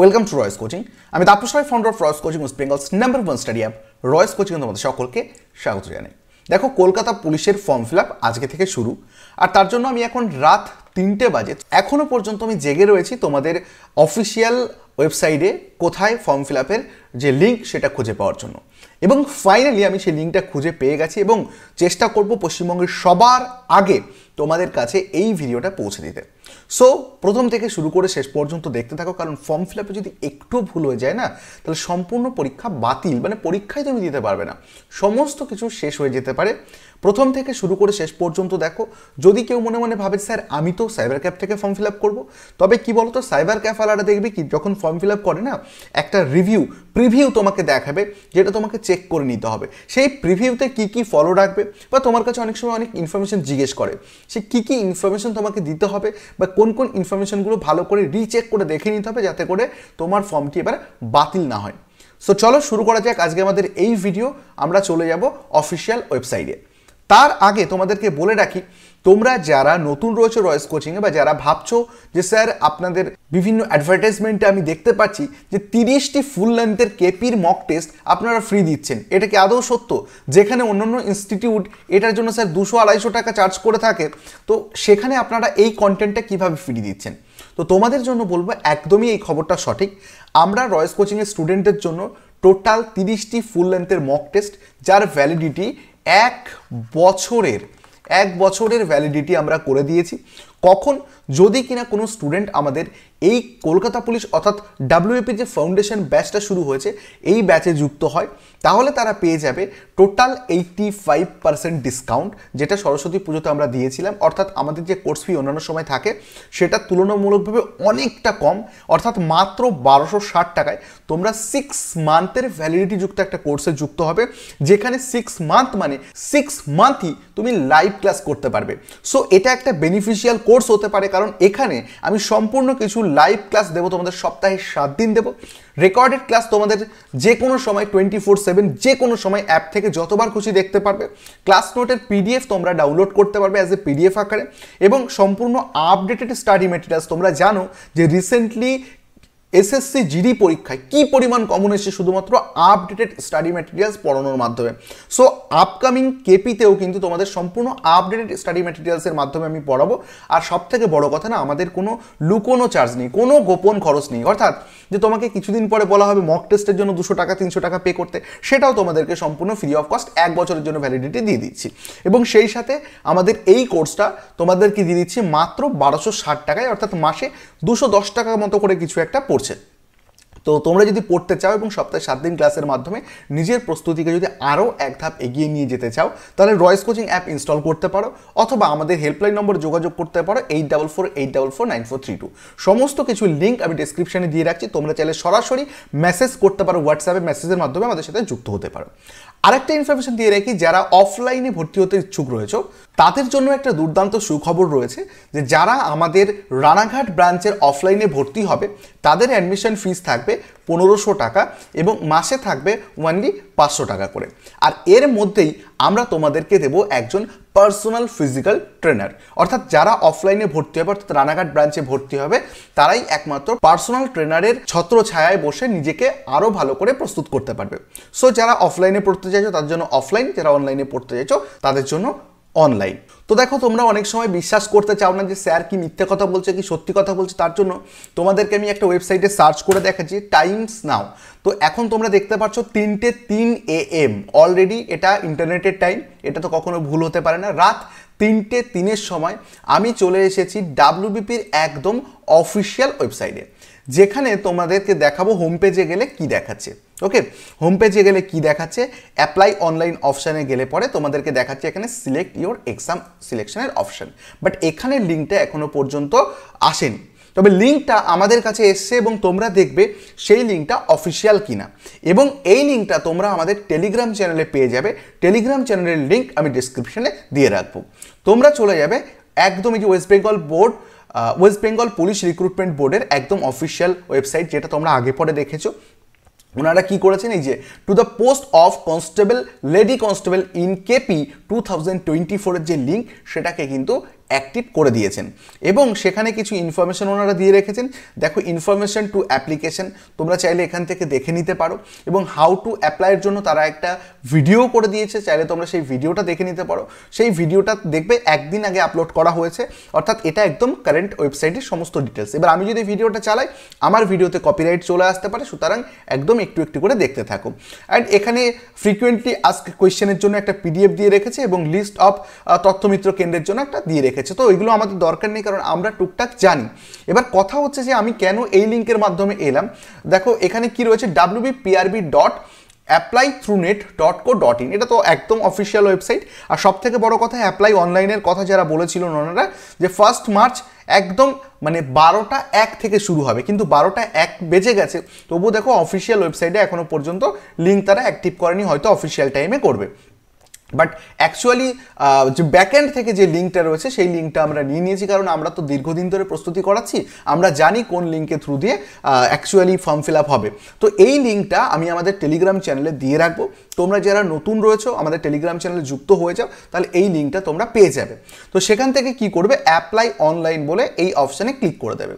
Welcome to Royals coaching Amit Tapas Roy founder of Royals coaching waste bangles number one study app Royals coaching तुम्हारे सकल के स्वागत जानाई। देखो Kolkata police form fill up आज के थेके शुरू और तार जोन्नो आमी एखोन रात 3टे बजे एखोनो पर्यन्त आमी जेगे रयेछि तुम्हारे अफिशियल वेबसाइटे कोथाय फर्म फिल आपेर जे लिंक सेटा खुंजे पाओयार जोन्नो एबं फाइनली आमी सेई लिंकटा खुंजे पेये गेछि एबं चेष्टा करब पश्चिमबंगेर सबार आगे तुम्हारे काছে এই ভিডিওটা পৌঁছে দিতে। सो प्रथम থেকে শুরু করে শেষ পর্যন্ত দেখতে থাকো কারণ ফর্ম ফিলআপে যদি একটু ভুল হয়ে যায় না তাহলে সম্পূর্ণ পরীক্ষা বাতিল, মানে পরীক্ষাই তুমি দিতে পারবে না, সমস্ত কিছু শেষ হয়ে যেতে পারে। প্রথম থেকে শুরু করে শেষ পর্যন্ত দেখো। যদি কেউ মনে মনে ভাবে স্যার আমি তো সাইবার ক্যাফ থেকে ফর্ম ফিলআপ করব, তবে কি বলতো সাইবার ক্যাফ আলাদা দেখবে কি যখন ফর্ম ফিলআপ করে না একটা রিভিউ প্রিভিউ তোমাকে দেখাবে যেটা তোমাকে চেক করে নিতে হবে। সেই প্রিভিউতে কি ফলো রাখবে বা তোমার কাছে অনেক সময় অনেক ইনফরমেশন জিজ্ঞেস করে से की इनफरमेशन तुम्हें दीते हैं कौन इनफरमेशनगुलो भालो करे रिचेक करे देखे नीते होबे जाते करे तोमार फर्मटी एबार बातिल ना हय। सो चलो शुरू करा जाक आजके आमादेर एई भिडियो। आमरा चले जाब अफिशियल वेबसाइटे। तार आगे तोमादेरके बोले राखी तोमरा जारा नतून रयेछो रॉयल्स कोचिंग ए जारा भाबछो जे सर आपनादेर विभिन्न एडभार्टाइजमेंटे आमी देखते पाच्छि जे 30टी फुल लेंथेर केपिर मक टेस्ट आपनारा फ्री दिच्छेन, एटा कि आदौ सत्य? जेखाने अन्यान्य इन्स्टिट्यूट एटार जन्य सर 200-250 टाका चार्ज करे थाके तो सेखाने आपनारा एई कन्टेंटटा किभाबे फ्री दिच्छेन? तो तोमादेर जन्य बोलबो एकदमई एई खबरटा सठिक। आमरा रॉयल्स कोचिंग एर स्टूडेंटदेर जन्य टोटाल 30टी फुल लेंथेर मक टेस्ट जार भ्यालिडिटी एक बचर भैलिडिटी कर दिए कौन जदि क्या को स्टूडेंट हमारे कलकता पुलिस अर्थात डब्ल्यूएपी फाउंडेशन बैचटा शुरू हो बैचे जुक्त है ताहले तारा पे जाबे टोटाल 85% डिसकाउंट जेटा सरस्वती पुजोते दिए अर्थात हमारे जो कोर्स फी अन्य समय थाके सेटा तुलनामूलक भावे अनेकटा कम अर्थात मात्र 1260 टाकाय तोमरा 6 मान्थेर भैलिडिटी जुक्त एक कोर्से जुक्त होबे जेखाने 6 मान्थ माने 6 मान्थ ही तुमी लाइव क्लास करते पारबे। सो एटा एक बेनिफिशियल कोर्स होते पारे कारण एखाने आमी सम्पूर्ण किछु लाइव क्लास देव तुम्हारे सप्ताहे 7 दिन देव। रेकर्डेड क्लास तुम्हारे जेको समय 24/7 जेको समय ऐप थे जत बार खुशी देखते पारबे। क्लास नोटर पीडिएफ तुम्हारा डाउनलोड करते पारबे एज ए पीडिएफ आकारे और सम्पूर्ण आपडेटेड स्टाडी मटेरियल्स तुम्हारा जानो जे रिसेंटली एसएससी जीडी परीक्षा की परिमाण कमन एसेছে শুধুমাত্র আপডেটেড স্টাডি ম্যাটেরিয়ালস পড়ানোর মাধ্যমে। সো আপকামিং কেপিতেও কিন্তু তোমাদের সম্পূর্ণ আপডেটেড স্টাডি ম্যাটেরিয়ালসের মাধ্যমে আমি পড়াবো। আর সবথেকে বড় কথা না আমাদের কোনো লুকোনো চার্জ নেই, কোনো গোপন খরচ নেই, অর্থাৎ যে তোমাকে কিছুদিন পরে বলা হবে মক টেস্টের জন্য 200 টাকা 300 টাকা পে করতে, সেটাও তোমাদেরকে সম্পূর্ণ ফ্রি অফ কস্ট এক বছরের জন্য ভ্যালিডিটি দিয়ে দিচ্ছি। এবং সেই সাথে আমাদের এই কোর্সটা তোমাদেরকে দিয়ে দিচ্ছি মাত্র 1260 টাকায় অর্থাৎ মাসে 210 টাকা মতো করে কিছু একটা तो तुम्हारा जो पढ़ते चाओ और सप्ताह 7 दिन क्लासर माध्यमे निजेर प्रस्तुति के जो आरो एक धाप एगिए निये जेते चाओ ताहले रॉयल्स कोचिंग ऐप इन्स्टल करते पारो अथवा आमादेर हेल्पलाइन नम्बर जोगाजोग करते पारो 8448449432। समस्त किछु लिंक आमी डेस्क्रिप्शने दिए राखछि, तोमरा चाइले सरासरि मेसेज करते पारो व्हाट्सएपे मेसेजेर माध्यमे आमादेर साथे जुक्त होते पारो। আরেকটা ইনফরমেশন দিয়ে রাখি যারা অফলাইনে ভর্তি হতে ইচ্ছুক রয়েছে তাদের জন্য একটা দুর্দান্ত সুখবর রয়েছে যে যারা আমাদের রানাঘাট ব্রাঞ্চের অফলাইনে ভর্তি হবে তাদের অ্যাডমিশন ফিস থাকবে 1500 টাকা এবং মাসে থাকবে ওনলি 500 টাকা করে। আর এর মধ্যেই আমরা তোমাদেরকে দেব একজন পার্সোনাল ফিজিক্যাল ট্রেনার, অর্থাৎ যারা অফলাইনে ভর্তি হবে অর্থাৎ রানাঘাট ব্রাঞ্চে ভর্তি হবে তারাই একমাত্র পার্সোনাল ট্রেনারের ছত্রছায়ায় বসে নিজেকে আরো ভালো করে প্রস্তুত করতে পারবে। সো যারা অফলাইনে পড়তে চাইছো তার জন্য অফলাইন, যারা অনলাইনে পড়তে চাইছো তাদের জন্য অনলাইন। তো দেখো তোমরা অনেক সময় বিশ্বাস করতে চাও না যে স্যার কি মিথ্যে কথা বলছে কি সত্যি কথা বলছে, তার জন্য তোমাদেরকে আমি একটা ওয়েবসাইটে সার্চ করে দেখাচ্ছি টাইমস নাও। তো এখন তোমরা দেখতে পাচ্ছ 3:03 AM অলরেডি, এটা ইন্টারনেটের টাইম, এটা তো কখনো ভুল হতে পারে না। রাত 3:03 সময় আমি চলে এসেছি ডাব্লিউবিপির একদম অফিশিয়াল ওয়েবসাইটে যেখানে তোমাদেরকে দেখাবো হোম পেজে গেলে কি দেখাচ্ছে। ओके होम पेजे गेले की देखाচ্ছে অ্যাপ্লাই অনলাइन অপশনে গেলে পরে তোমাদেরকে দেখাচ্ছে এখানে সিলেক্ট ইওর এক্সাম সিলেকশনের অপশন, বাট এখানে লিংকটা এখনো পর্যন্ত আসেনি। তবে লিংকটা আমাদের কাছে এসেছে এবং তোমরা দেখবে সেই লিংকটা অফিশিয়াল কিনা, এবং এই লিংকটা তোমরা আমাদের টেলিগ্রাম চ্যানেলে পেয়ে যাবে। টেলিগ্রাম চ্যানেলের লিংক আমি ডেসক্রিপশনে দিয়ে রাখবো। তোমরা চলে যাবে একদম এই যে ওয়েস্ট বেঙ্গল পুলিশ রিক্রুটমেন্ট বোর্ডের একদম অফিশিয়াল ওয়েবসাইট যেটা তোমরা আগে পরে দেখেছো। ওনারা কি করেছেন এই যে to the post of constable lady constable in KP 2024 এর যে লিঙ্ক সেটাকে কিন্তু एक्टिव कर दिए एवं सेखाने किछु इनफरमेशन ओनारा दिए रेखेछेन। देखो इनफरमेशन टू एप्लीकेशन तोमरा चाइले एखान थेके देखे निते पारो एवं हाउ टू अप्लाइर जोन्नो तारा एकटा भिडियो करे दिएछे, चाइले तोमरा सेई भिडियोटा देखे निते पारो। सेई भिडियोटा देखबे एक दिन आगे अपलोड करा होयेछे अर्थात एटा एकदम कारेंट वेबसाइटेर समस्त डिटेल्स। एबार आमी जोदि भिडियोटा चालाई आमार भिडियोते कपिराइट चले आसते पारे, सुतरां एकदम एकटु एकटु करे देखते थाको। एंड एखाने फ्रिक्वेंटली आस्क क्वेश्चनेर जोन्नो एकटा पीडिएफ दिए रेखेछे एवं लिस्ट अफ तथ्यमित्र केंद्रेर जोन्नो एकटा दिए रेखेछे। तो एगुलो आमादेर दरकार नेই कारण आमरा टुकटाक जानी। एबार कथा होच्छे जे आमी केनो एई लिंकेर माध्यमे एलाम। देखो एखाने कि रयेछे www.applythroughnet.co.in এটা তো একদম অফিশিয়াল ওয়েবসাইট। আর সবথেকে বড় কথা অ্যাপ্লাই অনলাইনের কথা যারা বলেছিলেন ওনারা যে 1 মার্চ একদম মানে 12টা 1 থেকে শুরু হবে, কিন্তু 12টা 1 বেজে গেছে। তবুও দেখো অফিশিয়াল ওয়েবসাইটে এখনো পর্যন্ত লিংক তারা অ্যাক্টিভ করেনি, হয়তো অফিশিয়াল টাইমে করবে। বাট অ্যাকচুয়ালি যে ব্যাকএন্ড থেকে যে লিঙ্কটা রয়েছে সেই লিঙ্কটা আমরা নিয়ে নিয়েছি, কারণ আমরা তো দীর্ঘদিন ধরে প্রস্তুতি করাচ্ছি, আমরা জানি কোন লিঙ্কে থ্রু দিয়ে অ্যাকচুয়ালি ফর্ম ফিল আপ হবে। তো এই লিঙ্কটা আমি আমাদের টেলিগ্রাম চ্যানেলে দিয়ে রাখবো, তোমরা যারা নতুন রয়েছো আমাদের টেলিগ্রাম চ্যানেলে যুক্ত হয়ে যাও, তাহলে এই লিঙ্কটা তোমরা পেয়ে যাবে। তো সেখান থেকে কি করবে, অ্যাপ্লাই অনলাইন বলে এই অপশানে ক্লিক করে দেবে।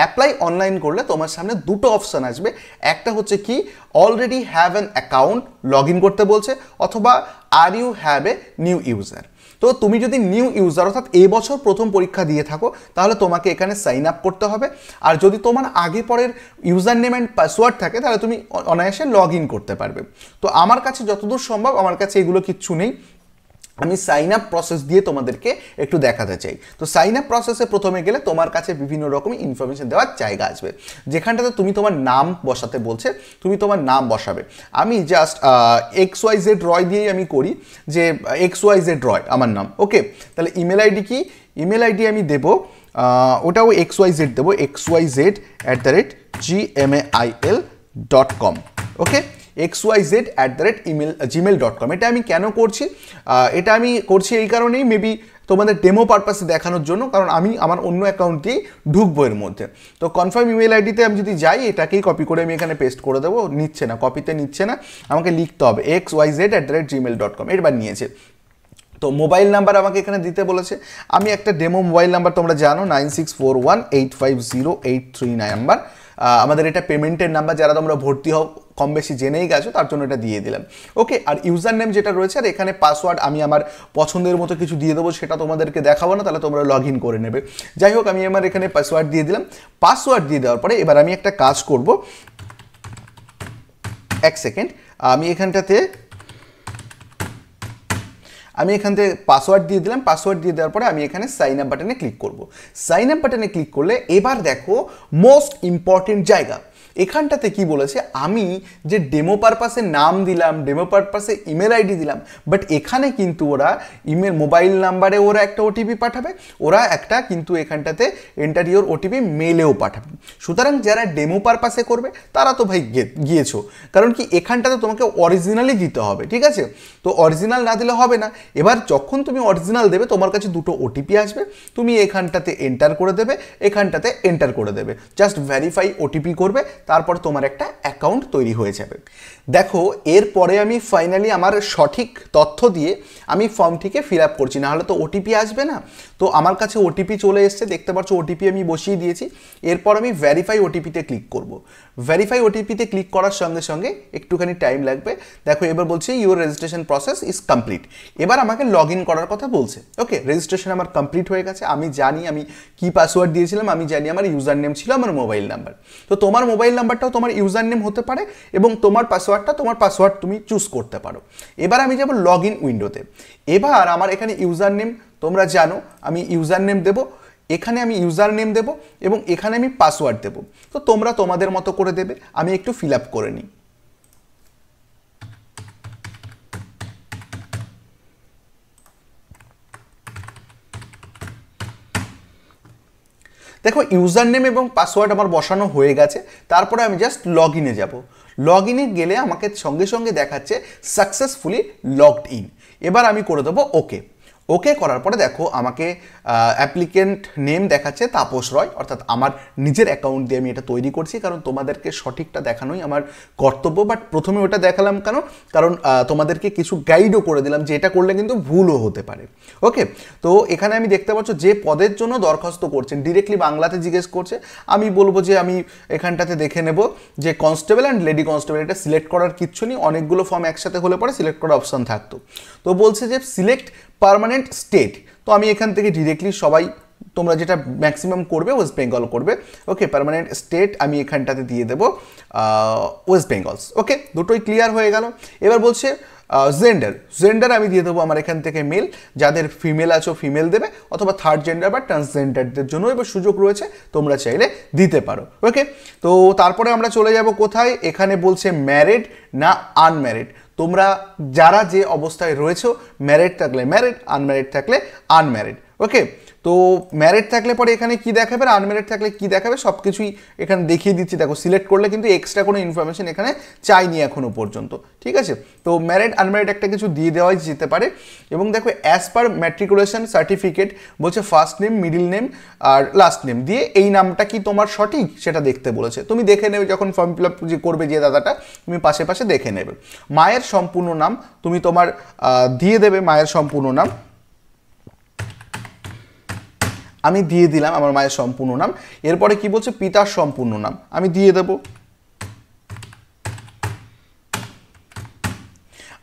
অ্যাপ্লাই অনলাইন করলে তোমার সামনে দুটো অপশান আসবে, একটা হচ্ছে কি already have an account log in করতে বলছে, অথবা আর you have a new user. তো তুমি যদি নিউ ইউজার অর্থাৎ এই বছর প্রথম পরীক্ষা দিয়ে থাকো তাহলে তোমাকে এখানে সাইন আপ করতে হবে। আর যদি তোমার আগে পরের ইউজার নেম অ্যান্ড পাসওয়ার্ড থাকে তাহলে তুমি অনায়াসে লগ ইন করতে পারবে। তো আমার কাছে যতদূর সম্ভব আমার কাছে এগুলো কিচ্ছু নেই, আমি সাইন আপ প্রসেস দিয়ে তোমাদেরকে একটু দেখাতে চাই। তো সাইন আপ প্রসেসে প্রথমে গেলে তোমার কাছে বিভিন্ন রকম ইনফরমেশন দেওয়ার জায়গা আসবে, যেখানটাতে তুমি তোমার নাম বসাতে বলছে, তুমি তোমার নাম বসাবে। আমি জাস্ট XYZ রয় দিয়েই আমি করি, যে XYZ রয় আমার নাম। ওকে, তাহলে ইমেল আইডি কি, ইমেল আইডি আমি দেবো ওটাও XYZ দেবো, xyz@gmail.com। ওকে, xyz@gmail.com। এটা আমি কেন করছি, এটা আমি করছি এই কারণেই মেবি তোমাদের ডেমো পারপাসে দেখানোর জন্য, কারণ আমি আমার অন্য অ্যাকাউন্ট দিয়ে ঢুকবো এর মধ্যে। তো কনফার্ম ইমেল আইডিতে আমি যদি যাই, এটাকেই কপি করে আমি এখানে পেস্ট করে দেবো। নিচ্ছে না, কপিতে নিচ্ছে না, আমাকে লিখতে হবে xyz@gmail.com। এবার নিয়েছে। তো মোবাইল নাম্বার আমাকে এখানে দিতে বলেছে, আমি একটা ডেমো মোবাইল নাম্বার তোমরা জানো 9641850839 নাম্বার, আমাদের এটা পেমেন্টের নাম্বার, যারা তোমরা ভর্তি হও কম বেশি জেনেই গেছো, তার জন্য এটা দিয়ে দিলাম। ওকে, আর ইউজার নেম যেটা রয়েছে, আর এখানে পাসওয়ার্ড আমি আমার পছন্দের মতো কিছু দিয়ে দেবো, সেটা তোমাদেরকে দেখাবো না, তাহলে তোমরা লগ ইন করে নেবে। যাই হোক, আমি আমার এখানে পাসওয়ার্ড দিয়ে দিলাম। পাসওয়ার্ড দিয়ে দেওয়ার পরে এবার আমি একটা কাজ করব, এক সেকেন্ড, আমি এখান থেকে পাসওয়ার্ড দিয়ে দিলাম। পাসওয়ার্ড দিয়ে দেওয়ার পরে আমি এখানে সাইন আপ বাটনে ক্লিক করব। সাইন আপ বাটনে ক্লিক করলে এবার দেখো মোস্ট ইম্পর্টেন্ট জায়গা, এখানটাতে কি বলেছে, আমি যে ডেমো পারপাসে নাম দিলাম, ডেমো পারপাসে ইমেল আইডি দিলাম, বাট এখানে কিন্তু ওরা ইমেল মোবাইল নাম্বারে ওরা একটা ওটিপি পাঠাবে, ওরা একটা কিন্তু এখানটাতে এন্টারিওর ওটিপি মেলেও পাঠাবে। সুতরাং যারা ডেমো পারপাসে করবে তারা তো ভাই গিয়েছো, কারণ কি এখানটাতে তোমাকে অরিজিনালি দিতে হবে, ঠিক আছে? তো অরিজিনাল না দিলে হবে না। এবার যখন তুমি অরিজিনাল দেবে তোমার কাছে দুটো ওটিপি আসবে, তুমি এখানটাতে এন্টার করে দেবে, এখানটাতে এন্টার করে দেবে, জাস্ট ভেরিফাই ওটিপি করবে, তারপর তোমার একটা অ্যাকাউন্ট তৈরি হয়ে যাবে। দেখো এরপরে আমি ফাইনালি আমার সঠিক তথ্য দিয়ে আমি ফর্মটিকে ফিল আপ করছি, নাহলে তো ওটিপি আসবে না। তো আমার কাছে ওটিপি চলে এসছে, দেখতে পাচ্ছ ওটিপি আমি বসিয়ে দিয়েছি। এরপর আমি ভেরিফাই ওটিপিতে ক্লিক করব। ভেরিফাই ওটিপিতে ক্লিক করার সঙ্গে সঙ্গে একটুখানি টাইম লাগবে। দেখো এবার বলছে your registration process is complete. এবার আমাকে লগ ইন করার কথা বলছে। ওকে, রেজিস্ট্রেশন আমার কমপ্লিট হয়ে গেছে। আমি জানি আমি কি পাসওয়ার্ড দিয়েছিলাম, আমি জানি আমার ইউজার নেম ছিল আমার মোবাইল নাম্বার। তো তোমার মোবাইল নাম্বারটাও তোমার ইউজার নেম হতে পারে এবং তোমার পাসওয়ার্ডটা তোমার পাসওয়ার্ড তুমি চুজ করতে পারো। এবার আমি যাব লগ ইন উইন্ডোতে। এবার আমার এখানে ইউজার নেম তোমরা জানো, আমি ইউজার নেম দেবো, এখানে আমি ইউজার নেম দেবো এবং এখানে আমি পাসওয়ার্ড দেবো। তো তোমরা তোমাদের মতো করে দেবে, আমি একটু ফিল আপ করে নিই। দেখো ইউজার নেম এবং পাসওয়ার্ড আমার বসানো হয়ে গেছে। তারপরে আমি জাস্ট লগ ইনে যাবো। লগ ইনে গেলে আমাকে সঙ্গে সঙ্গে দেখাচ্ছে সাকসেসফুলি লগড ইন। এবার আমি করে দেবো ওকে। ओके करार पर देखो आमाके एप्लिकेंट नेम देखाচ্ছে তাপস রয় अर्थात আমার নিজের অ্যাকাউন্ট দিয়ে আমি এটা তৈরি করছি কারণ তোমাদেরকে সঠিকটা দেখানোই আমার কর্তব্য। বাট প্রথমে ওটা দেখালাম কেন, কারণ তোমাদেরকে কিছু গাইডও করে দিলাম যে এটা করলে কিন্তু ভুলও হতে পারে। ওকে, তো এখানে আমি দেখতে পাচ্ছ যে পদের জন্য দরখাস্ত করছেন ডিরেক্টলি বাংলাতে জিজ্ঞেস করছে। আমি বলবো যে আমি এখানটাতে দেখে নেব যে কনস্টেবল অ্যান্ড লেডি কনস্টেবল, এটা সিলেক্ট করার কিচ্ছু নেই, অনেকগুলো ফর্ম একসাথে হলে পরে সিলেক্ট করার অপশান থাকতো। তো বলছে যে সিলেক্ট পার্মানেন্ট স্টেট, তো আমি এখান থেকে ডিরেক্টলি সবাই তোমরা যেটা ম্যাক্সিমাম করবে ওয়েস্ট বেঙ্গল করবে। ওকে, পার্মানেন্ট স্টেট আমি এখানটাতে দিয়ে দেবো ওয়েস্ট বেঙ্গলস। ওকে, দুটোই ক্লিয়ার হয়ে গেল। এবার বলছে জেন্ডার, জেন্ডার আমি দিয়ে দেবো আমার এখান থেকে মেল, যাদের ফিমেল আছো ফিমেল দেবে অথবা থার্ড জেন্ডার বা ট্রান্সজেন্ডারদের জন্য এবার সুযোগ রয়েছে, তোমরা চাইলে দিতে পারো। ওকে, তো তারপরে আমরা চলে যাব কোথায়, এখানে বলছে ম্যারিড না আনম্যারিড, তোমরা যারা যে অবস্থায় রয়েছো ম্যারিড থাকলে ম্যারিড, আনম্যারিড থাকলে আনম্যারিড। ওকে, তো ম্যারিড থাকলে পরে এখানে কি দেখাবে আর আনম্যারিড থাকলে কি দেখাবে সব কিছুই এখানে দেখিয়ে দিচ্ছি। দেখো সিলেক্ট করলে কিন্তু এক্সট্রা কোনো ইনফরমেশন এখানে চাইনি এখনও পর্যন্ত, ঠিক আছে। তো ম্যারিড আনম্যারিড একটা কিছু দিয়ে দেওয়াই যেতে পারে। এবং দেখো অ্যাজ পার ম্যাট্রিকুলেশন সার্টিফিকেট বলছে ফার্স্ট নেম মিডিল নেম আর লাস্ট নেম দিয়ে এই নামটা কি তোমার সঠিক সেটা দেখতে বলেছে। তুমি দেখে নেবে যখন ফর্ম ফিল আপ যে করবে যে দাদাটা তুমি পাশে পাশে দেখে নেবে। মায়ের সম্পূর্ণ নাম তুমি তোমার দিয়ে দেবে, মায়ের সম্পূর্ণ নাম আমি দিয়ে দিলাম আমার মায়ের সম্পূর্ণ নাম। এরপরে কি বলছে পিতার সম্পূর্ণ নাম আমি দিয়ে দেব,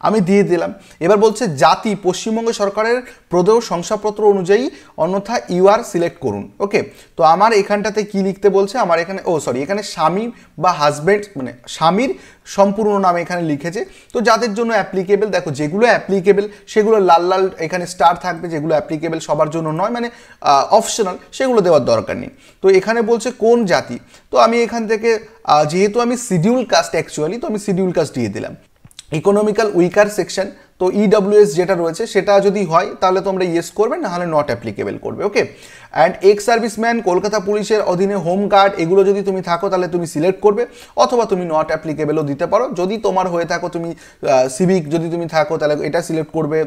আমি দিয়ে দিলাম। এবার বলছে জাতি পশ্চিমবঙ্গ সরকারের প্রদেয় শংসাপত্র অনুযায়ী অন্যথা ইউআর সিলেক্ট করুন। ওকে, তো আমার এখানটাতে কি লিখতে বলছে আমার এখানে এখানে স্বামী বা হাজব্যান্ড মানে স্বামীর সম্পূর্ণ নাম এখানে লিখেছে। তো যাদের জন্য অ্যাপ্লিকেবেল দেখো যেগুলো অ্যাপ্লিকেবেল সেগুলো লাল লাল এখানে স্টার থাকবে, যেগুলো অ্যাপ্লিকেবেল সবার জন্য নয় মানে অপশনাল সেগুলো দেওয়ার দরকার নেই। তো এখানে বলছে কোন জাতি, তো আমি এখান থেকে যেহেতু আমি শিডিউল কাস্ট অ্যাকচুয়ালি, তো আমি শিডিউল কাস্ট দিয়ে দিলাম। ইকোনমিক্যাল উইকার সেকশন, তো ইডব্লিউএস যেটা রয়েছে সেটা যদি হয় তাহলে তোমরা ইয়েস করবে, নাহলে নট অ্যাপ্লিকেবেল করবে। Okay, and ex serviceman Kolkata পুলিশের অধীনে হোমগার্ড এগুলো যদি তুমি থাকো তাহলে তুমি সিলেক্ট করবে, অথবা তুমি নট অ্যাপ্লিকেবেলও দিতে পারো। যদি তোমার হয়ে থাকো তুমি সিভিক যদি তুমি থাকো তাহলে এটা সিলেক্ট করবে,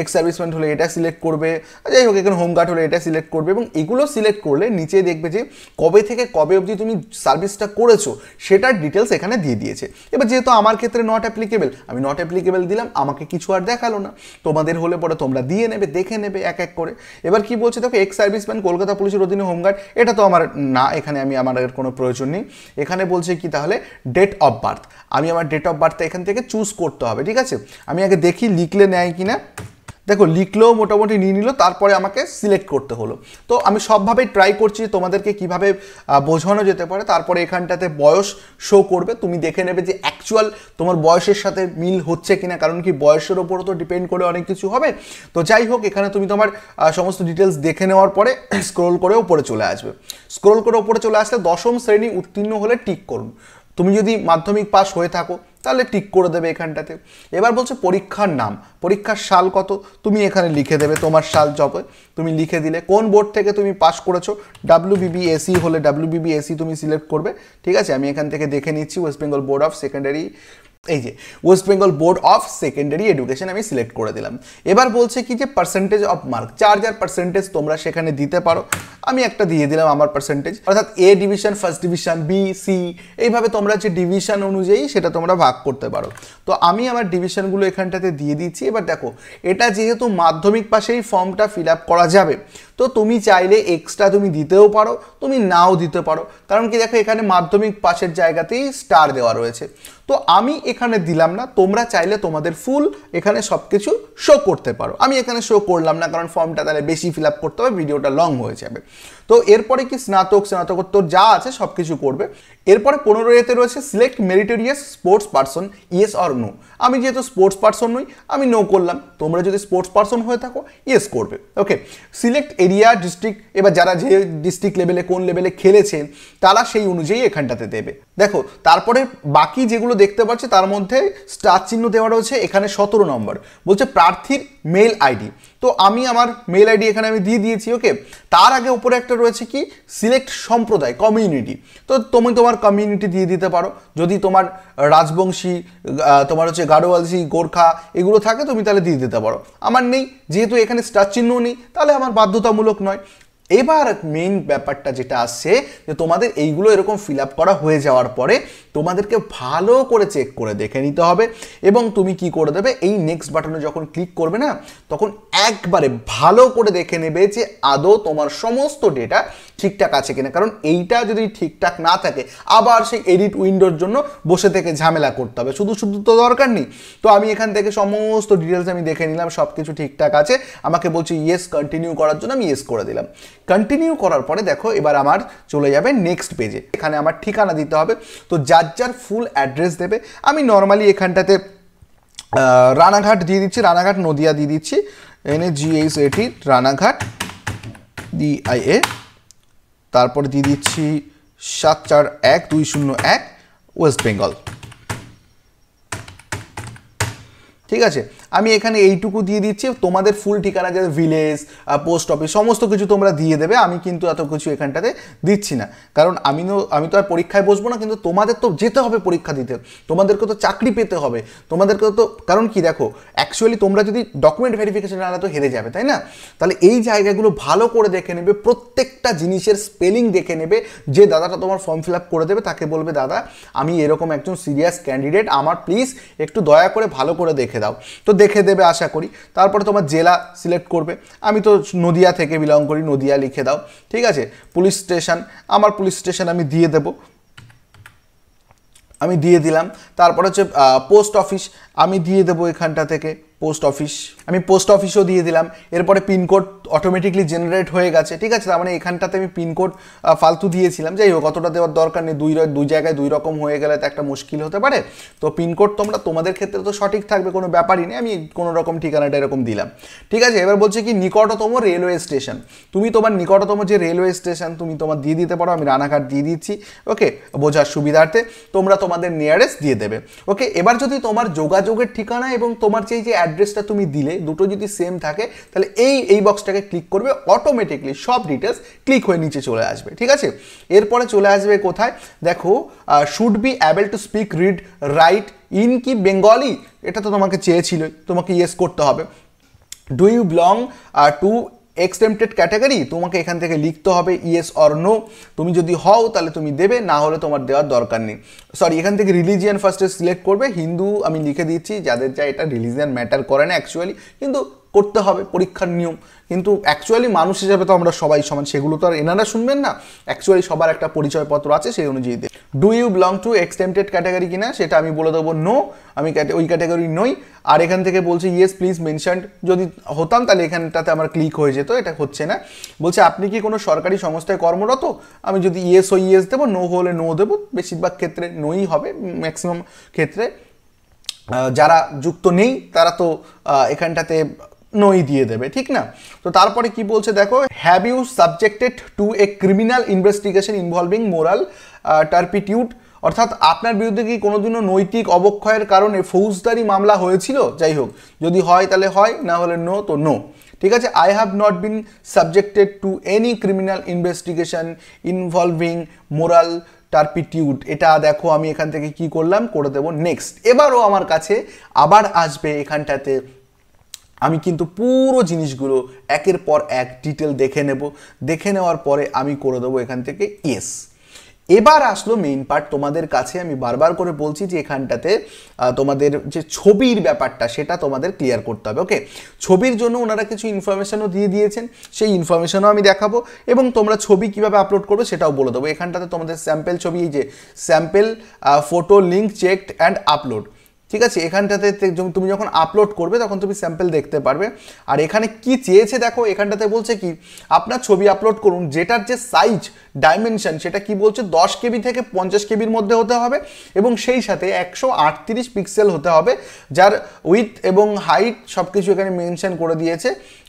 এক্স সার্ভিসম্যান হলে এটা সিলেক্ট করবে, যাই হোক এখানে হোমগার্ড হলে এটা সিলেক্ট করবে। এবং এগুলো সিলেক্ট করলে নিচে দেখবে যে কবে থেকে কবে অবধি তুমি সার্ভিসটা করেছো সেটার ডিটেলস এখানে দিয়ে দিয়েছে। এবার যেহেতু আমার ক্ষেত্রে নট অ্যাপ্লিকেবেল আমি নট অ্যাপ্লিকেবেল দিলাম, আমাকে কিছু দেখালো না, তোমাদের হলে পরে তোমরা দিয়ে নেবে দেখে নেবে এক এক করে। এবার কি বলছে দেখো এক্স সার্ভিসম্যান কলকাতা পুলিশের অধীনে হোমগার্ড, এটা তো আমার না, এখানে আমি আমার কোনো প্রয়োজন নেই। এখানে বলছে কি তাহলে ডেট অফ বার্থ, আমি আমার ডেট অফ বার্থটা এখান থেকে চুজ করতে হবে, ঠিক আছে। আমি আগে দেখি লিখলে নেয় কিনা, দেখো লিখলেও মোটামুটি নিয়ে নিল, তারপরে আমাকে সিলেক্ট করতে হলো। তো আমি সবভাবেই ট্রাই করছি তোমাদেরকে কিভাবে বোঝানো যেতে পারে। তারপরে এখানটাতে বয়স শো করবে, তুমি দেখে নেবে যে অ্যাকচুয়াল তোমার বয়সের সাথে মিল হচ্ছে কিনা, কারণ কি বয়সের ওপরও তো ডিপেন্ড করে অনেক কিছু হবে। তো যাই হোক এখানে তুমি তোমার সমস্ত ডিটেলস দেখে নেওয়ার পরে স্ক্রোল করে ওপরে চলে আসবে। স্ক্রোল করে ওপরে চলে আসলে দশম শ্রেণী উত্তীর্ণ হলে টিক করুন, তুমি যদি মাধ্যমিক পাস হয়ে থাকো তাহলে টিক করে দেবে এখানটাতে। এবার বলছে পরীক্ষার নাম পরীক্ষার সাল কত, তুমি এখানে লিখে দেবে তোমার সাল জবে তুমি লিখে দিলে, কোন বোর্ড থেকে তুমি পাস করেছো, ডাব্লিউবিবিএসি হলে ডাব্লিউবিবিএসি তুমি সিলেক্ট করবে, ঠিক আছে। আমি এখান থেকে দেখে নিচ্ছি West Bengal board of secondary, এই যে West Bengal board of secondary education আমি সিলেক্ট করে দিলাম। এবার বলছে কি যে পার্সেন্টেজ অফ মার্ক, 4000 পার্সেন্টেজ তোমরা সেখানে দিতে পারো, আমি একটা দিয়ে দিলাম আমার পার্সেন্টেজ, অর্থাৎ A division first division B C এইভাবে তোমরা যে ডিভিশন অনুযায়ী সেটা তোমরা ভাগ করতে পারো। তো আমি আমার ডিভিশনগুলো এখানটাতে দিয়ে দিচ্ছি। এবার দেখো এটা যেহেতু মাধ্যমিক পাশেই ফর্মটা ফিল আপ করা যাবে, তো তুমি চাইলে এক্সট্রা তুমি দিতেও পারো তুমি নাও দিতে পারো, কারণ কি দেখো এখানে মাধ্যমিক পাশের জায়গাতেই স্টার দেওয়া রয়েছে। তো আমি এখানে দিলাম না, তোমরা চাইলে তোমাদের ফুল এখানে সব কিছু শো করতে পারো। আমি এখানে শো করলাম না কারণ ফর্মটা তাহলে বেশি ফিল আপ করতে হবে, ভিডিওটা লং হয়ে যাবে। তো এরপরে কি স্নাতক স্নাতকোত্তর যা আছে সব কিছু করবে। এরপরে 15 এতে রয়েছে select meritorious sports person yes or no, আমি যেহেতু স্পোর্টস পার্সন নই আমি নো করলাম, তোমরা যদি স্পোর্টস পার্সন হয়ে থাকো ইয়েস করবে। ওকে, সিলেক্ট এরিয়া ডিস্ট্রিক্ট, এবার যারা যে ডিস্ট্রিক্ট লেভেলে কোন লেভেলে খেলেছেন তারা সেই অনুযায়ী এখানটাতে দেবে। দেখো তারপরে বাকি যেগুলো দেখতে পাচ্ছি তার মধ্যে স্টার চিহ্ন দেওয়া রয়েছে, এখানে 17 নম্বর বলছে প্রার্থীর মেল আইডি, तो आमी आमार मेल आईडी एखाने आमी दिए दिएছি ओके। तार आगे ऊपर एक रয়েছে কি সিলেক্ট সম্প্রদায় কমিউনিটি, তো তুমি তোমার কমিউনিটি দিয়ে দিতে পারো। যদি তোমার রাজবংশী তোমার হচ্ছে গাড়োয়ালসি গোর্খা এগুলো থাকে তুমি তাহলে দিয়ে দিতে পারো। আমার নেই যেহেতু এখানে স্টার চিহ্ন নেই তাহলে আমার বাধ্যতামূলক নয়। এবার মেইন ব্যাপারটা যেটা আসছে যে তোমাদের এইগুলো এরকম ফিলআপ করা হয়ে যাওয়ার পরে তোমাদেরকে ভালো করে চেক করে দেখে নিতে হবে এবং তুমি কি করে দেবে এই নেক্সট বাটনে যখন ক্লিক করবে না তখন একবারে ভালো করে দেখে নেবে যে আদৌ তোমার সমস্ত ডেটা ঠিকঠাক আছে কিনা, কারণ এইটা যদি ঠিকঠাক না থাকে আবার সেই এডিট উইন্ডোর জন্য বসে থেকে ঝামেলা করতে হবে, শুধু শুধু তো দরকার নেই। তো আমি এখান থেকে সমস্ত ডিটেলস আমি দেখে নিলাম সব কিছু ঠিকঠাক আছে, আমাকে বলছি ইয়েস কন্টিনিউ করার জন্য আমি ইয়েস করে দিলাম। কন্টিনিউ করার পরে দেখো এবার আমার চলে যাবে নেক্সট পেজে, এখানে আমার ঠিকানা দিতে হবে। তো যার যার ফুল অ্যাড্রেস দেবে, আমি নর্মালি এখানটাতে রানাঘাট দিয়ে দিচ্ছি, রানাঘাট নদিয়া দিয়ে দিচ্ছি, NAGHAT রানাঘাট DIA, তারপরে দিয়ে দিচ্ছি 741201 ওয়েস্ট বেঙ্গল, ঠিক আছে। আমি এখানে এইটুকু দিয়ে দিচ্ছি, তোমাদের ফুল ঠিকানা যাদের ভিলেজ পোস্ট অফিস সমস্ত কিছু তোমরা দিয়ে দেবে। আমি কিন্তু এত কিছু এখানটাতে দিচ্ছি না, কারণ আমি তো আর পরীক্ষায় বসবো না, কিন্তু তোমাদের তো যেতে হবে পরীক্ষা দিতে, তোমাদেরকে তো চাকরি পেতে হবে, তোমাদেরকে তো, কারণ কি দেখো অ্যাকচুয়ালি তোমরা যদি ডকুমেন্ট ভেরিফিকেশন আনা তো হেরে যাবে, তাই না? তাহলে এই জায়গাগুলো ভালো করে দেখে নেবে, প্রত্যেকটা জিনিসের স্পেলিং দেখে নেবে। যে দাদাটা তোমার ফর্ম ফিল আপ করে দেবে তাকে বলবে দাদা আমি এরকম একজন সিরিয়াস ক্যান্ডিডেট, আমার প্লিজ একটু দয়া করে ভালো করে দেখে দাও, তো দেখে দেবে আশা করি। তারপরে তোমার জেলা সিলেক্ট করবে, আমি তো নদিয়া থেকে বিলং করি, নদিয়া লিখে দাও, ঠিক আছে। পুলিশ স্টেশন, আমার পুলিশ স্টেশন আমি দিয়ে দেব, আমি দিয়ে দিলাম। তারপরে হচ্ছে পোস্ট অফিস, আমি দিয়ে দেবো এখানটা থেকে পোস্ট অফিস, আমি পোস্ট অফিসও দিয়ে দিলাম। এরপরে পিনকোড অটোমেটিকলি জেনারেট হয়ে গেছে, ঠিক আছে। তার মানে এখানটাতে আমি পিনকোড ফালতু দিয়েছিলাম, যাই হোক অতটা দেওয়ার দরকার নেই, দুই জায়গায় দুই রকম হয়ে গেলে তো একটা মুশকিল হতে পারে। তো পিনকোড তোমাদের ক্ষেত্রে তো সঠিক থাকবে, কোনো ব্যাপারই নেই, আমি কোনো রকম ঠিকানাটা এরকম দিলাম, ঠিক আছে। এবার বলছে কি নিকটতম রেলওয়ে স্টেশন, তুমি তোমার নিকটতম যে রেলওয়ে স্টেশন তুমি তোমার দিয়ে দিতে পারো। আমি রানাঘাট দিয়ে দিচ্ছি ওকে, বোঝার সুবিধার্থে তোমরা তোমাদের নিয়ারেস্ট দিয়ে দেবে ওকে। এবার যদি তোমার যোগাযোগের ঠিকানা এবং তোমার চেয়ে যে অ্যাড্রেসটা তুমি দিলে দুটো যদি সেম থাকে তাহলে এই বক্সটাকে ক্লিক করবে, অটোমেটিকলি সব ডিটেলস ক্লিক হয়ে নিচে চলে আসবে, ঠিক আছে। এরপরে চলে আসবে কোথায় দেখো, should be able to speak read write in কি বেঙ্গলি, এটা তো তোমাকে চেয়েছিল, তোমাকে ইয়েস করতে হবে। Do you belong to exempted category, তোমাকে এখান থেকে লিখতে হবে ইয়েস অর নো, তুমি যদি হও তাহলে তুমি দেবে, না হলে তোমার দেওয়ার দরকার নেই। সরি, এখান থেকে রিলিজিয়ান ফার্স্টে সিলেক্ট করবে, হিন্দু আমি লিখে দিচ্ছি, যাদের যা এটা রিলিজিয়ান ম্যাটার করে না অ্যাকচুয়ালি, কিন্তু করতে হবে পরীক্ষার নিয়ম, কিন্তু অ্যাকচুয়ালি মানুষ হিসাবে তো আমরা সবাই সমান, সেগুলো তো আর এনারা শুনবেন না, অ্যাকচুয়ালি সবার একটা পরিচয়পত্র আছে সেই অনুযায়ী। Do you belong to exempted category কিনা সেটা আমি বলে দেবো নো, আমি ওই ক্যাটাগরি নই। আর এখান থেকে বলছে ইয়েস প্লিজ মেনশনড, যদি হতাম তাহলে এখানটাতে আমার ক্লিক হয়ে যেত, এটা হচ্ছে না। বলছে আপনি কি কোনো সরকারি সংস্থায় কর্মরত, আমি যদি ইয়েস হই ইয়েস দেবো, নো হলে নো দেবো, বেশিরভাগ ক্ষেত্রে নোই হবে ম্যাক্সিমাম ক্ষেত্রে। যারা যুক্ত নেই তারা তো এখানটাতে নই দিয়ে দেবে, ঠিক না? তো তারপরে কি বলছে দেখো, have you subjected to a criminal investigation involving moral turpitude, অর্থাৎ আপনার বিরুদ্ধে কি কোনোদিনও নৈতিক অবক্ষয়ের কারণে ফৌজদারি মামলা হয়েছিল, যাই হোক যদি হয় তাহলে হয়, না হলে নো তো নো, ঠিক আছে। I have not been subjected to any criminal investigation involving moral turpitude, এটা দেখো আমি এখান থেকে কি করলাম, করে দেবো নেক্সট। এবারও আমার কাছে আবার আসবে, এখানটাতে আমি কিন্তু পুরো জিনিসগুলো একের পর এক ডিটেল দেখে নেব, দেখে নেওয়ার পরে আমি করে দেবো এখান থেকে ইয়েস। এবার আসলো মেইন পার্ট, তোমাদের কাছে আমি বারবার করে বলছি যে এখানটাতে তোমাদের যে ছবির ব্যাপারটা সেটা তোমাদের ক্লিয়ার করতে হবে ওকে। ছবির জন্য ওনারা কিছু ইনফরমেশনও দিয়ে দিয়েছেন, সেই ইনফরমেশনও আমি দেখাবো এবং তোমরা ছবি কিভাবে আপলোড করবে সেটাও বলে দেবো। এখানটাতে তোমাদের স্যাম্পেল ছবি, এই যে sample photo link checked and upload, ঠিক আছে। এখানটাতে তুমি যখন আপলোড করবে তখন তুমি স্যাম্পল দেখতে পারবে। আর এখানে কি চেয়েছে দেখো, এখানটাতে বলছে কি আপনার ছবি আপলোড করুন যেটার যে সাইজ ডাইমেনশন সেটা কি বলছে 10 KB থেকে 50 KBর মধ্যে হতে হবে এবং সেই সাথে 138 পিক্সেল হতে হবে, যার উইথ এবং হাইট সব কিছু এখানে মেনশন করে দিয়েছে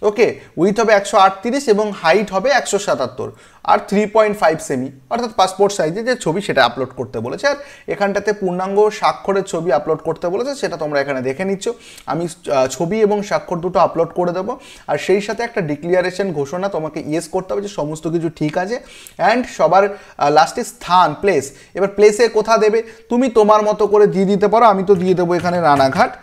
ওকে। উইথ হবে 138 এবং হাইট হবে 177। और 3.5 सेमी अर्थात पासपोर्ट साइजे जो छवि से आपलोड करते बोले और एखानटाते पूर्णांग स्वाक्षर छवि आपलोड करते बोले सेटा तोमरा एखाने देखे निच्चो आमी छवि और स्वाक्षर दुटो आपलोड कर देव और सेई साथे एक डिक्लारेशन घोषणा तोमाके इएस करते होबे जे समस्त किछु ठीक आछे एंड सबार लास्टे स्थान प्लेस एबार प्लेसे कोथा देबे तुमी तोमार मतो करे दिए दिते पारो आमी तो दिए देब एखाने रानाघाट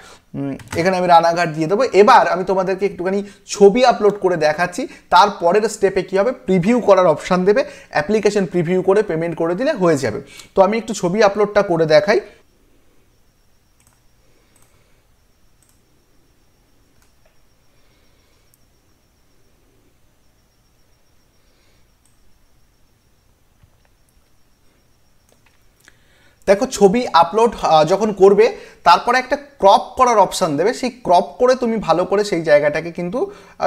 एखाने आमी रानाघाट दिए देव एबार आमी तोमादेरके एकटुखानी छवि आपलोड करे देखाच्छि तारपरेर स्टेपे कि होबे प्रिभिउ करार अपशन देबे एप्लिकेशन प्रिभिउ करे पेमेंट करे दिले हये जाबे तो आमी एकटु छवि आपलोडटा करे देखाई देखो छवि आपलोड जखन करबे तारपरे एक क्रप करार अपशन देवे सेई क्रप करे तुमी भालो करे सेई जायगाटाके किन्तु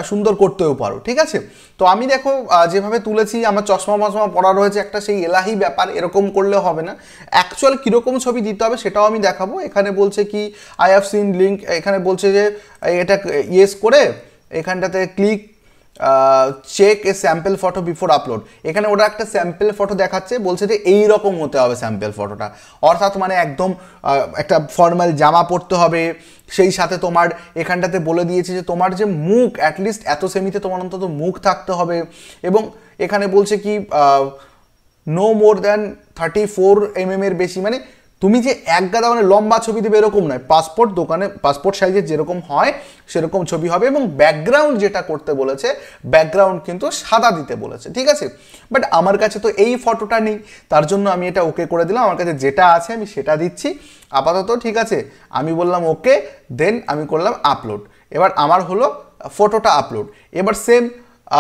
सुंदर करतेओ पारो ठीक आछे तो आमी देखो जेभावे तुलेछि आमार चश्मा मशमा पड़ा रयेछे एकटा सेई एलाही ब्यापार एरकम करले होबे ना एक्चुअल कि रकम छवि दिते होबे सेटाओ आमी देखाबो एखाने बोलछे कि आई हैव सीन लिंक एखाने बोलछे जे एटा इएस करे एखानटाते click check a sample photo before upload एखे वो एक सैम्पल फटो देखा यही रकम होते सैम्पल फटोटा अर्थात मैंने एकदम एक फर्माल जामा पड़ते সেই সাথে তোমার এখানটাতে বলে দিয়েছে যে তোমার যে মুখ অ্যাট লিস্ট এত সেমিতে তোমার অন্তত মুখ থাকতে হবে এবং এখানে বলছে কি নো মোর দ্যান 34 mm এর বেশি মানে तुम्हें जो एक गादा मैं लम्बा छवि देव एरक नय पासपोर्ट दोकने पासपोर्ट सैजे जे रकम है सरकम छवि है और बैकग्राउंड जेटा करते बैकग्राउंड किन्तु सादा दीते ठीक है बाट हमारे तो यही फटोटा नहीं तरह ये ओके कर दिल जेटा आमी सेटा दीची आपातत ठीक है आमी बोललाम ओके देन आमी करलाम आपलोड एबार आमार हलो फटोटा आपलोड एबार सेम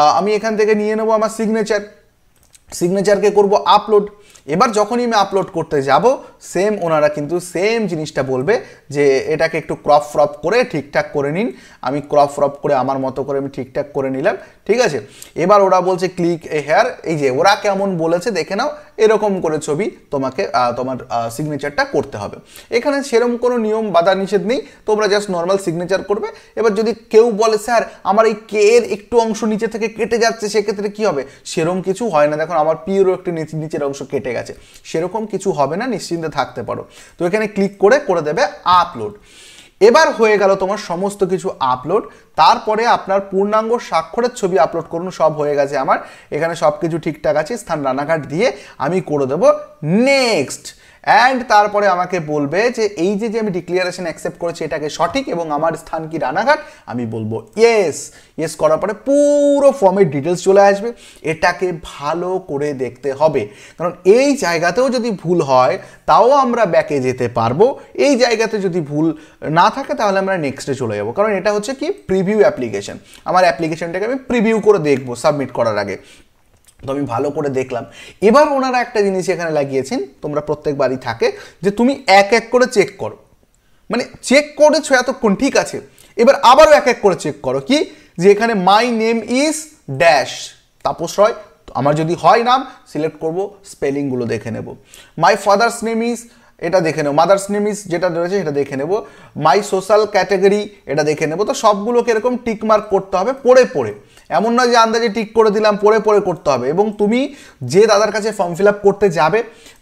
आमी एखान थेके निये नेब आमार सिगनेचार के करब आपलोड एबार जखनी मैं आपलोड करते जाब सेम ओनारा किन्तु सेम जिनिसटा बोलबे जे एटाके एकटु क्रप फ्रप करे ठीकठाक करे निन आमी क्रप फ्रप करे आमार मतो करे आमी ठीकठाक करे निलाम ठीक आछे एबार ओरा बोलछे क्लिक हेयर एई जे ओरा केमन बोलेछे देखे नाओ एरकम करे छवि तोमाके तोमार सिगनेचारटा करते होबे एखाने सेरकम कोनो नियम बाधा निषेध नेई तोमरा जास्ट नर्माल सिगनेचार करबे एबार जोदि केउ बोले स्यार आमार एई के एर एकटु अंश नीचे थेके केटे जाच्छे सेई क्षेत्रे कि होबे सेरकम किछु हय ना देखो आमार पिओर एकटु नीचेर अंश केटे सेरकम किछु होबे ना निश्चिंते थाकते पारो तो एखाने क्लिक करे करे देबे आपलोड एबार हये गेल तोमार समस्त किछु आपलोड तारपरे आपनार पूर्णांग स्वाक्षरेर छवि आपलोड करुन सब हये गेछे आमार एखाने सबकिछु ठीकठाक आछे स्थान रानाघाट दिये आमी करे देब नेक्स्ट एंड तारपरे आमाके बोलबे जे एई जे जे आमी डिक्लारेशन एक्सेप्ट करेछि एटाके सठीक एबं आमार स्थान कि रानाघाट आमी बोलबो येस येस करार परे पुरो फर्मेर डिटेल्स चले आसबे एटाके भालो करे देखते हबे कारण एई जायगातेओ जदि भूल हय ताओ आमरा ब्याके जेते पारबो एई जायगाते जदि भूल ना थाके ताहले आमरा नेक्स्टे चले जाबो कारण एटा होच्छे कि प्रिभिउ अ্যাপ্লিকেশন आमार অ্যাপ্লিকেশনটাকে आमी प्रिभिउ करे देखबो सबमिट करार आगे तो आमी भालो करे देखलाम एबार ओनारा एक जिनिस एखाने लागिয়েছেন तोमरा प्रत्येक बारी थाके जे तुमी एक एक करे चेक करो माने चेक करेছো এতক্ষণ ठीक আছে এবার আবারও এক এক করে চেক করো কি যে এখানে my name is dash Tapas Roy আমার যদি হয় নাম সিলেক্ট করব স্পেলিং গুলো দেখে নেব মাই ফাদারস নেম ইজ এটা দেখে নেব মাদারস নেম ইজ যেটা রয়েছে সেটা দেখে নেব মাই সোশ্যাল ক্যাটাগরি এটা দেখে নেব তো সবগুলোকে এরকম টিক মার্ক করতে হবে পড়ে পড়ে এমন না যে আন্দাজে টিক করে দিলাম পরে পরে করতে হবে এবং তুমি যে দাদার কাছে ফর্ম ফিল আপ করতে যাবে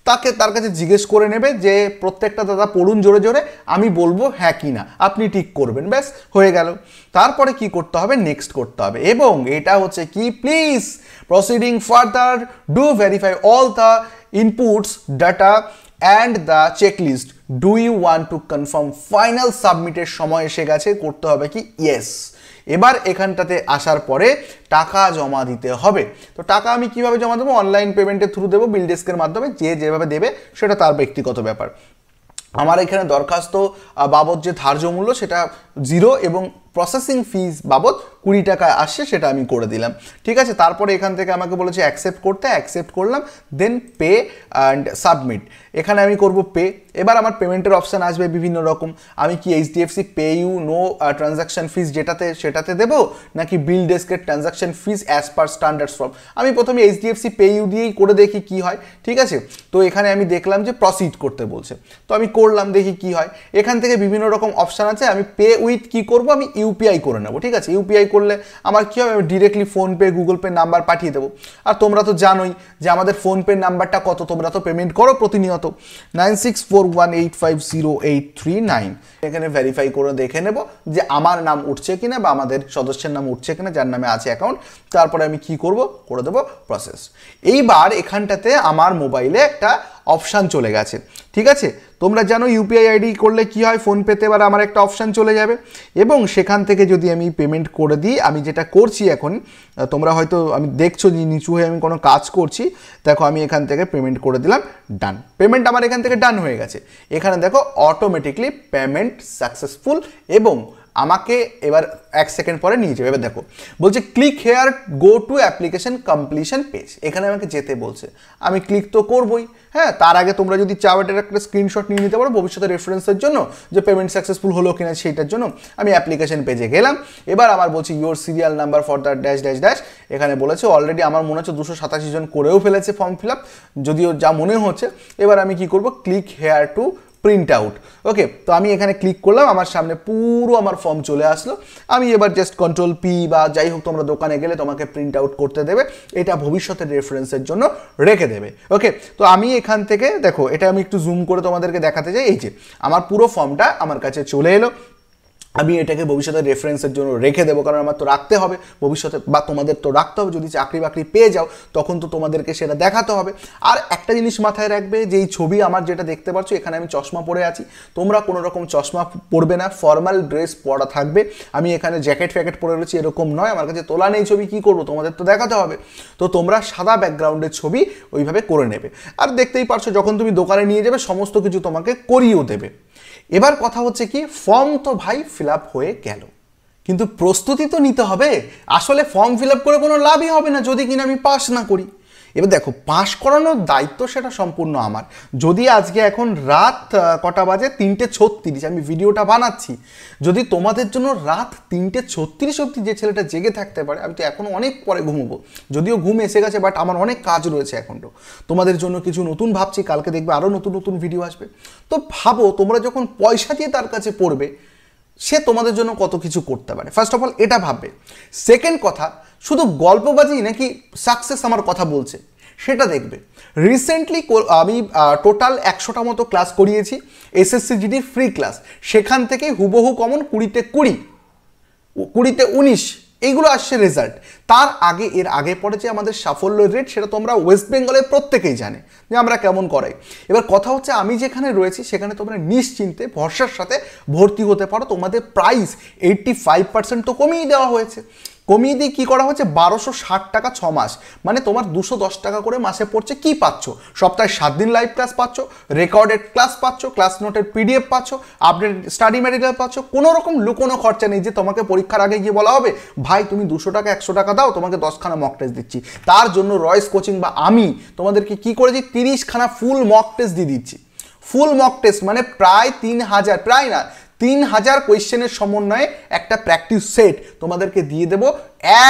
তাকে তার কাছে জিজ্ঞেস করে নেবে যে প্রত্যেকটা দাদা পড়ুন জোরে জোরে আমি বলবো হ্যাঁ কি না আপনি টিক করবেন ব্যাস হয়ে গেল তারপরে কি করতে হবে নেক্সট করতে হবে এবং এটা হচ্ছে কি please proceeding further do verify all the inputs data and the checklist do you want to confirm final submit এর সময় এসে গেছে করতে হবে কি yes এবার এখানটাতে আসার পরে টাকা জমা দিতে হবে তো টাকা আমি কিভাবে জমা দেব অনলাইন পেমেন্টের থ্রু দেব বিল ডেস্কের মাধ্যমে যে যেভাবে দেবে সেটা তার ব্যক্তিগত ব্যাপার আমার এখানে দরখাস্ত বাবদ যে ধার্য মূল্য সেটা 0 এবং প্রসেসিং ফিজ বাবদ 20 টাকা আসছে সেটা আমি করে দিলাম ঠিক আছে তারপরে এখান থেকে আমাকে বলেছে অ্যাকসেপ্ট করতে অ্যাকসেপ্ট করলাম দেন পে এন্ড সাবমিট এখানে আমি করব পে এবার আমার পেমেন্টের অপশন আসবে বিভিন্ন রকম আমি কি HDFC pay you know transaction fees সেটাতে দেব নাকি বিল ডেস্কের transaction fees as per standard form আমি প্রথমে HDFC পে ইউ দিয়েই করে দেখি কি হয় ঠিক আছে তো এখানে আমি দেখলাম যে প্রসিড করতে বলছে তো আমি করলাম দেখি কি হয় এখান থেকে বিভিন্ন রকম অপশন আছে আমি পে উইথ কি করব আমি ইউপিআই করে নেব। ঠিক আছে, ইউপিআই করলে আমার কি হবে, আমি directly PhonePe Google pay number পাঠিয়ে দেবো। আর তোমরা তো জানোই যে আমাদের ফোনপে নাম্বারটা কত, তোমরা তো পেমেন্ট করো প্রতিনিয়ত 9641850839। এখানে ভেরিফাই করে দেখে নেব যে আমার নাম উঠছে কিনা বা আমাদের সদস্যের নাম উঠছে কিনা যার নামে আছে অ্যাকাউন্ট। তারপরে আমি কি করব, করে দেবো প্রসেস। এইবার এখানটাতে আমার মোবাইলে একটা অপশান চলে গেছে। ঠিক আছে, তোমরা জানো ইউপিআই আইডি করলে কি হয়, ফোনপেতে এবার আমার একটা অপশান চলে যাবে এবং সেখান থেকে যদি আমি পেমেন্ট করে দিই, আমি যেটা করছি এখন, তোমরা হয়তো আমি দেখছো যে নিচু হয়ে আমি কোনো কাজ করছি। দেখো আমি এখান থেকে পেমেন্ট করে দিলাম, ডান, পেমেন্ট আমার এখান থেকে ডান হয়ে গেছে। এখানে দেখো অটোমেটিকলি পেমেন্ট সাকসেসফুল এবং আমাকে এবার এক সেকেন্ড পরে নিয়ে যাবে। এবার দেখো বলছে click here go to application completion page, এখানে আমাকে যেতে বলছে। আমি ক্লিক তো করবই, হ্যাঁ। তার আগে তোমরা যদি চাও এটার একটা স্ক্রিনশট নিয়ে নিতে পারো ভবিষ্যতে রেফারেন্সের জন্য, যে পেমেন্ট সাকসেসফুল হলো কিনা সেটার জন্য। আমি অ্যাপ্লিকেশন পেজে গেলাম। এবার আমার বলছে your serial number for the dash dash dash. এখানে বলেছে অলরেডি আমার মনে হচ্ছে 287 জন করেও ফেলেছে ফর্ম ফিল আপ, যদিও যা মনে হচ্ছে। এবার আমি কি করব, click here to print out. Okay, তো আমি এখানে ক্লিক করলাম, আমার সামনে পুরো আমার ফর্ম চলে আসলো। আমি এবার জাস্ট কন্ট্রোল পি বা যাই হোক, তোমরা দোকানে গেলে তোমাকে প্রিন্ট আউট করতে দেবে, এটা ভবিষ্যতের রেফারেন্সের জন্য রেখে দেবে। ওকে, তো আমি এখান থেকে দেখো এটা আমি একটু জুম করে তোমাদেরকে দেখাতে চাই। এই যে আমার পুরো ফর্মটা আমার কাছে চলে এলো, আমি এটাকে ভবিষ্যতের রেফারেন্সের জন্য রেখে দেবো, কারণ আমার তো রাখতে হবে ভবিষ্যতে, বা তোমাদের তো রাখতে হবে। যদি চাকরি বাকরি পেয়ে যাও তখন তো তোমাদেরকে সেটা দেখাতে হবে। আর একটা জিনিস মাথায় রাখবে যে এই ছবি আমার যেটা দেখতে পাচ্ছ, এখানে আমি চশমা পরে আছি। তোমরা কোনো রকম চশমা পরবে না, ফর্মাল ড্রেস পরা থাকবে। আমি এখানে জ্যাকেট ফ্যাকেট পরে রয়েছি এরকম নয়, আমার কাছে তোলা নেই ছবি, কী করবো, তোমাদের তো দেখাতে হবে। তো তোমরা সাদা ব্যাকগ্রাউন্ডের ছবি ওইভাবে করে নেবে। আর দেখতেই পারছো যখন তুমি দোকানে নিয়ে যাবে সমস্ত কিছু তোমাকে করিয়েও দেবে। এবার কথা হচ্ছে কি, ফর্ম তো ভাই ফিল আপ হয়ে গেল, কিন্তু প্রস্তুতি তো নিতে হবে। আসলে ফর্ম ফিল আপ করে কোনো লাভই হবে না যদি কিনা আমি পাস না করি। এবার দেখো পাস করানোর দায়িত্ব সেটা সম্পূর্ণ আমার। যদি আজকে এখন রাত কটা বাজে, 3:36 আমি ভিডিওটা বানাচ্ছি, যদি তোমাদের জন্য রাত 3:36 অবধি যে ছেলেটা জেগে থাকতে পারে, আমি তো এখন অনেক পরে ঘুমবো, যদিও ঘুম এসে গেছে, বাট আমার অনেক কাজ রয়েছে এখনও। তোমাদের জন্য কিছু নতুন ভাবছি, কালকে দেখবে আরও নতুন নতুন ভিডিও আসবে। তো ভাবো তোমরা যখন পয়সা দিয়ে তার কাছে পড়বে, সে তোমাদের জন্য কত কিছু করতে পারে। ফার্স্ট অফ অল এটা ভাববে। সেকেন্ড কথা, শুধু গল্পবাজি নাকি সাকসেস আমার কথা বলছে সেটা দেখবে। রিসেন্টলি আমি টোটাল 100টা মতো ক্লাস করিয়েছি এসএসসি জিডির ফ্রি ক্লাস, সেখান থেকে হুবহু কমন 20তে 20, 20তে 19 এইগুলো আসছে রেজাল্ট। তার আগে এর আগে পরে যে আমাদের সাফল্যের রেট সেটা তোমরা ওয়েস্ট বেঙ্গলের প্রত্যেকেই জানে যে আমরা কেমন করাই। এবার কথা হচ্ছে আমি যেখানে রয়েছি সেখানে তোমরা নিশ্চিন্তে ভরসার সাথে ভর্তি হতে পারো। তোমাদের প্রাইস 85% তো কমিয়ে দেওয়া হয়েছে। কমিয়ে দিয়ে কী করা হচ্ছে, 1260 টাকা 6 মাস, মানে তোমার 210 টাকা করে মাসে পড়ছে। কি পাচ্ছ, সপ্তাহে 7 দিন লাইভ ক্লাস পাচ্ছ, রেকর্ডেড ক্লাস পাচ্ছ, ক্লাস নোটের পিডিএফ পাচ্ছ, আপডেট স্টাডি ম্যাটেরিয়াল পাচ্ছ। কোনো রকম লুকোনো খরচা নেই যে তোমাকে পরীক্ষার আগে গিয়ে বলা হবে ভাই তুমি 200 টাকা 100 টাকা দাও, তোমাকে 10খানা মক টেস্ট দিচ্ছি। তার জন্য রয়্যালস কোচিং বা আমি তোমাদেরকে কী করেছি, 30খানা ফুল মক টেস্ট দিয়ে দিচ্ছি। ফুল মক টেস্ট মানে প্রায় 3000, প্রায় না 3000 কোয়েশ্চেনের সমন্বয়ে একটা প্র্যাকটিস সেট তোমাদেরকে দিয়ে দেবো,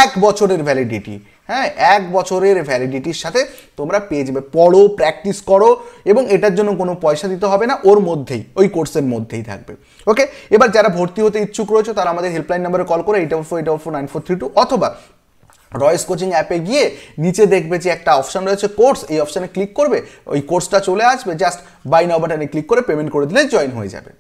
1 বছরের ভ্যালিডিটি। হ্যাঁ, 1 বছরের ভ্যালিডিটির সাথে তোমরা পেয়ে যাবে। পড়ো, প্র্যাকটিস করো, এবং এটার জন্য কোনো পয়সা দিতে হবে না, ওর মধ্যেই ওই কোর্সের মধ্যেই থাকবে। ওকে, এবার যারা ভর্তি হতে ইচ্ছুক রয়েছে তারা আমাদের হেল্পলাইন নাম্বারে কল করো 84484942, অথবা রয়্যালস কোচিং অ্যাপে গিয়ে নিচে দেখবে যে একটা অপশান রয়েছে কোর্স, এই অপশানে ক্লিক করবে, ওই কোর্সটা চলে আসবে। জাস্ট বাই নাও বাটনে ক্লিক করে পেমেন্ট করে দিলে জয়েন হয়ে যাবে।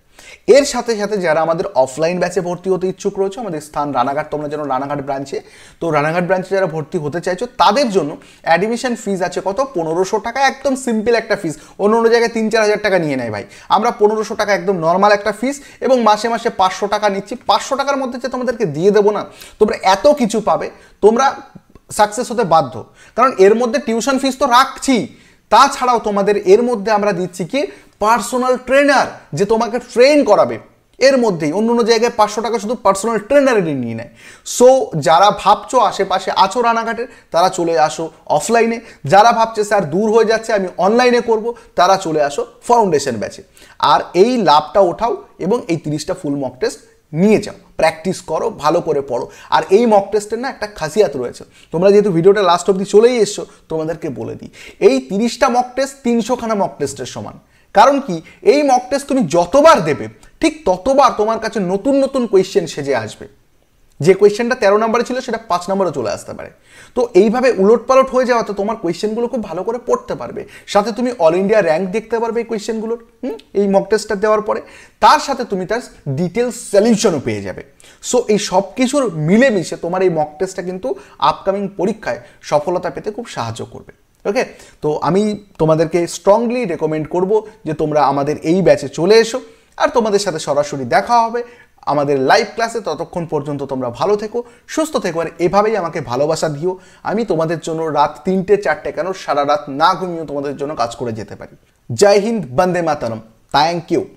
এর সাথে সাথে যারা আমাদের অফলাইন ব্যাচে ভর্তি হতে ইচ্ছুক রয়েছে, আমাদের স্থান রানাঘাট, তোমরা যেন রানাঘাট ব্রাঞ্চে, তো রানাঘাট ব্রাঞ্চে যারা ভর্তি হতে চাইছো তাদের জন্য অ্যাডমিশন ফিজ আছে কত, 1500 টাকা। একদম সিম্পল একটা ফিস, অন্য অন্য জায়গায় 3-4 হাজার টাকা নিয়ে নেয় ভাই, আমরা 1500 টাকা একদম নর্মাল একটা ফিস, এবং মাসে মাসে 500 টাকা নিচ্ছি। 500 টাকার মধ্যে যে তোমাদেরকে দিয়ে দেবো না, তোমরা এত কিছু পাবে, তোমরা সাকসেস হতে বাধ্য। কারণ এর মধ্যে টিউশন ফিস তো রাখছি, তাছাড়াও তোমাদের এর মধ্যে আমরা দিচ্ছি কি, পার্সোনাল ট্রেনার যে তোমাকে ট্রেন করাবে। এর মধ্যেই অন্য অন্য জায়গায় 500 টাকা শুধু পার্সোনাল ট্রেনারেরই নিয়ে নেয়। সো যারা ভাবছো আশেপাশে আছো রানাঘাটের, তারা চলে আসো অফলাইনে। যারা ভাবছে স্যার দূর হয়ে যাচ্ছে আমি অনলাইনে করব, তারা চলে আসো ফাউন্ডেশন ব্যাচে। আর এই লাভটা ওঠাও এবং এই 30টা ফুল মক টেস্ট নিয়ে যাও, প্র্যাকটিস করো, ভালো করে পড়ো। আর এই মক টেস্টের না একটা খাসিয়াত রয়েছে, তোমরা যেহেতু ভিডিওটা লাস্ট অবধি চলেই এসছো, তোমাদেরকে বলে দিই এই 30টা মক টেস্ট 300খানা মক টেস্টের সমান। কারণ কি, এই মক টেস্ট তুমি যতবার দেবে ঠিক ততবার তোমার কাছে নতুন নতুন কোয়েশ্চেন সেজে আসবে। যে কোয়েশ্চেনটা 13 নম্বরে ছিল সেটা 5 নম্বরে চলে আসতে পারে। তো এইভাবে উলটপালট হয়ে যাওয়াতে তোমার কোয়েশ্চেনগুলো খুব ভালো করে পড়তে পারবে, সাথে তুমি অল ইন্ডিয়া র্যাঙ্ক দেখতে পারবে এই কোয়েশ্চেনগুলোর এই মক টেস্টটা দেওয়ার পরে, তার সাথে তুমি তার ডিটেইলস সলিউশনও পেয়ে যাবে। সো এই সব কিছুর মিলেমিশে তোমার এই মক টেস্টটা কিন্তু আপকামিং পরীক্ষায় সফলতা পেতে খুব সাহায্য করবে। ওকে, তো আমি তোমাদেরকে স্ট্রংলি রেকমেন্ড করব যে তোমরা আমাদের এই ব্যাচে চলে এসো আর তোমাদের সাথে সরাসরি দেখা হবে আমাদের লাইভ ক্লাসে। ততক্ষণ পর্যন্ত তোমরা ভালো থেকো, সুস্থ থেকো, আর এভাবেই আমাকে ভালোবাসা দিও। আমি তোমাদের জন্য রাত 3-4 কেন, সারা রাত না ঘুমিয়েও তোমাদের জন্য কাজ করে যেতে পারি। জয় হিন্দ, বন্দে মাতরম। Thank you.